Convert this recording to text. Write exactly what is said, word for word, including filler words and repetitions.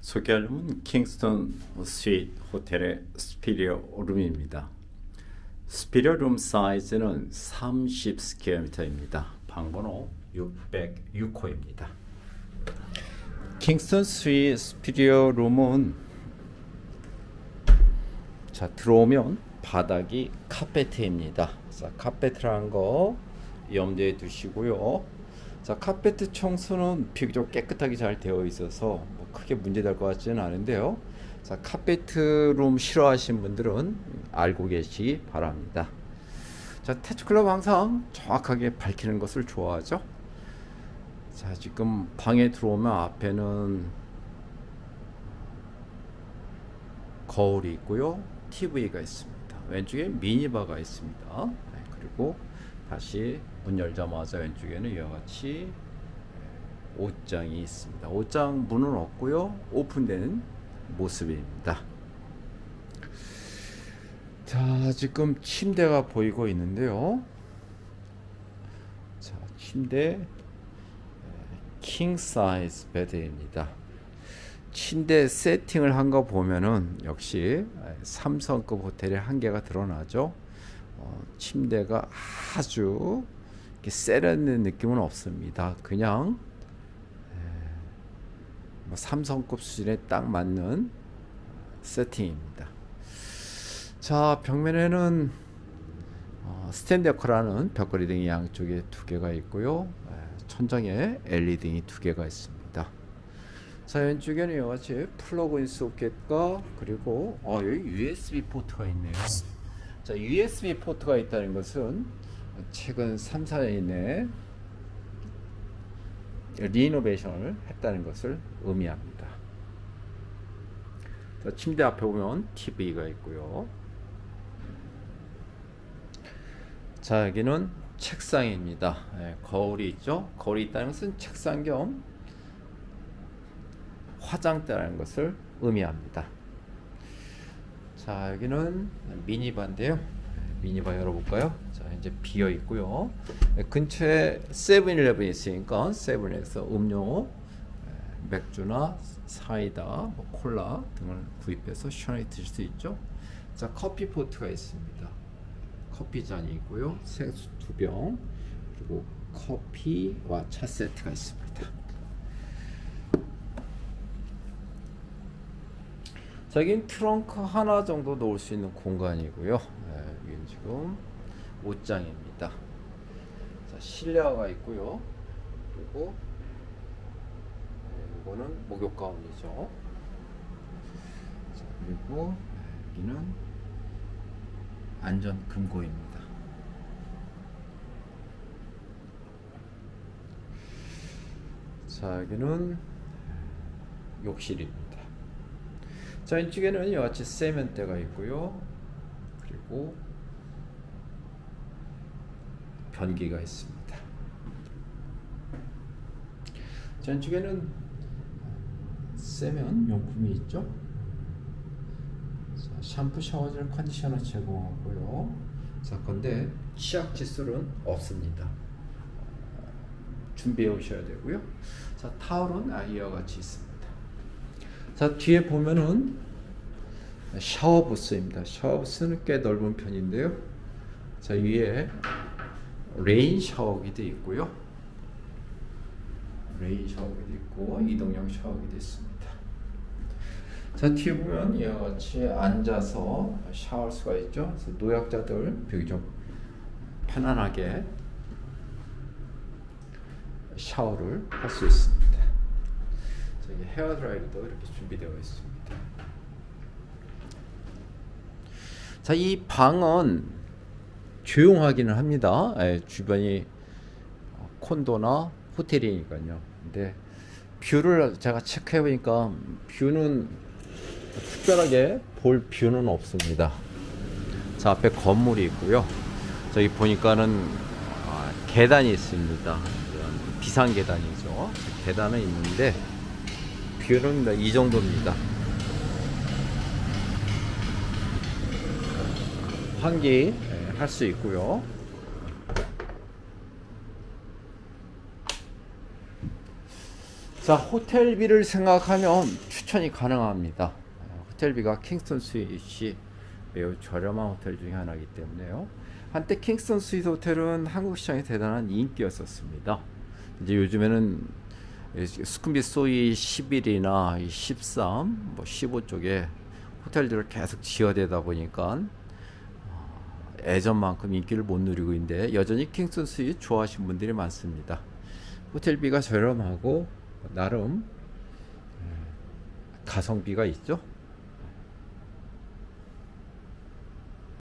소개하려면 킹스턴 스윗 호텔의 스피리어 룸입니다. 스피리어 룸 사이즈는 삼십 스퀘어미터입니다. 방번호 육공육 호입니다. 킹스턴 스윗 스피리어 룸은 자 들어오면 바닥이 카페트입니다. 자 카페트라는 거 염두에 두시고요. 자 카페트 청소는 비교적 깨끗하게 잘 되어 있어서 뭐 크게 문제될 것 같지는 않은데요. 자 카페트 룸 싫어하신 분들은 알고 계시기 바랍니다. 자 태초클럽 항상 정확하게 밝히는 것을 좋아하죠. 자 지금 방에 들어오면 앞에는 거울이 있고요, 티비가 있습니다. 왼쪽에 미니바가 있습니다. 네, 그리고 다시 문 열자마자 왼쪽에는 이와 같이 옷장이 있습니다. 옷장 문은 없고요, 오픈되는 모습입니다. 자 지금 침대가 보이고 있는데요. 자 침대 킹 사이즈 베드입니다. 침대 세팅을 한 거 보면은 역시 삼성급 호텔의 한계가 드러나죠. 어, 침대가 아주 이렇게 세련된 느낌은 없습니다. 그냥 뭐 삼성급 수준에 딱 맞는 세팅입니다. 자 벽면에는 어, 스탠드커라는 벽걸이 등이 양쪽에 두 개가 있고요. 천장에 엘이디등이 두 개가 있습니다. 자 왼쪽에는 이와 같이 플러그인 소켓과 그리고 어, 여기 유에스비 포트가 있네요. 자 유에스비 포트가 있다는 것은 최근 삼 사 년 이내에 리노베이션을 했다는 것을 의미합니다. 자, 침대 앞에 보면 티비가 있고요. 자 여기는 책상입니다. 예, 거울이 있죠. 거울이 있다는 것은 책상 겸 화장대라는 것을 의미합니다. 자 여기는 미니바인데요. 미니바 열어볼까요? 자 이제 비어 있고요. 근처에 세븐일레븐이 있으니까 세븐에서 음료, 맥주나 사이다, 뭐 콜라 등을 구입해서 시원하게 드실 수 있죠. 자 커피 포트가 있습니다. 커피 잔이 있고요. 생수 두 병 그리고 커피와 차 세트가 있습니다. 자, 여긴 트렁크 하나 정도 놓을 수 있는 공간이고요. 네, 여긴 지금 옷장입니다. 자, 실내화가 있고요. 그리고 네, 이거는 목욕 가운이죠. 자, 그리고 여기는 안전 금고입니다. 자, 여기는 욕실입니다. 자 이쪽에는 이와 같이 세면대가 있고요. 그리고 변기가 있습니다. 자 이쪽에는 세면 용품이 있죠. 자, 샴푸, 샤워젤, 컨디셔너 제공하고요. 자 근데 치약 칫솔은 없습니다. 준비해 오셔야 되고요. 자 타월은 아, 이와 같이 있습니다. 자 뒤에 보면은 샤워부스입니다. 샤워부스는 꽤 넓은 편인데요. 자 위에 레인 샤워기도 있고요. 레인 샤워기도 있고 이동형 샤워기도 있습니다. 자 뒤에 보면 이와 같이 앉아서 샤워할 수가 있죠. 그래서 노약자들 비교적 편안하게 샤워를 할 수 있습니다. 헤어드라이기도 이렇게 준비되어 있습니다. 자, 이 방은 조용하기는 합니다. 예, 주변이 콘도나 호텔이니까요. 근데 뷰를 제가 체크해 보니까 뷰는 특별하게 볼 뷰는 없습니다. 자, 앞에 건물이 있고요. 저기 보니까는 아, 계단이 있습니다. 비상 계단이죠. 계단은 있는데 뷰는 이 정도입니다. 환기 할 수 있고요. 자 자, 호텔비를 생각하면 추천이 가능합니다. 호텔비가 킹스턴 스윗이 매우 저렴한 호텔 중에 하나이기 때문에요. 한때 킹스턴 스윗 호텔은 한국 시장에 대단한 인기였었습니다. 이제 요즘에는 수쿰비 소이 십일이나 십삼, 뭐 십오 쪽에 호텔들을 계속 지어대다 보니까 예전만큼 인기를 못 누리고 있는데, 여전히 킹스턴 스윗 좋아하시는 분들이 많습니다. 호텔비가 저렴하고 나름 가성비가 있죠.